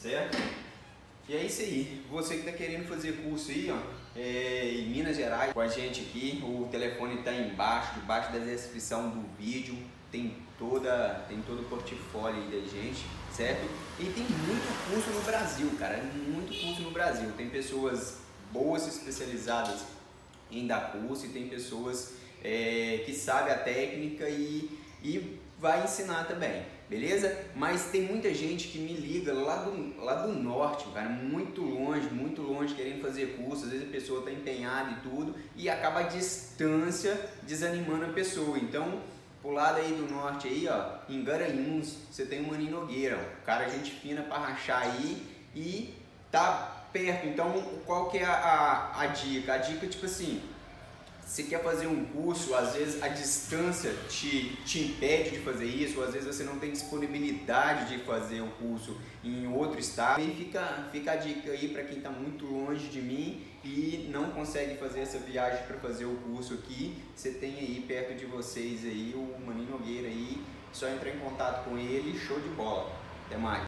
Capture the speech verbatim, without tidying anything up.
certo? E é isso aí, você que está querendo fazer curso aí, ó, é, em Minas Gerais, com a gente aqui, o telefone está embaixo, debaixo da descrição do vídeo, tem, toda, tem todo o portfólio aí da gente, certo? E tem muito curso no Brasil, cara, muito curso no Brasil, tem pessoas boas especializadas em dar curso e tem pessoas é, que sabem a técnica e, e vai ensinar também, beleza? Mas tem muita gente que me liga lá do, lá do norte, cara, muito longe, muito longe, querendo fazer curso, às vezes a pessoa está empenhada e tudo, e acaba a distância desanimando a pessoa. Então, pro lado aí do norte, aí, ó, em Garanhuns, você tem o Maninho Nogueira, ó, cara, gente fina para rachar aí e tá perto. Então, qual que é a, a, a dica? A dica, tipo assim, você quer fazer um curso, às vezes a distância te, te impede de fazer isso, ou às vezes você não tem disponibilidade de fazer o curso em outro estado. E fica, fica a dica aí para quem está muito longe de mim e não consegue fazer essa viagem para fazer o curso aqui. Você tem aí perto de vocês aí o Maninho Nogueira aí, só entrar em contato com ele, show de bola. Até mais.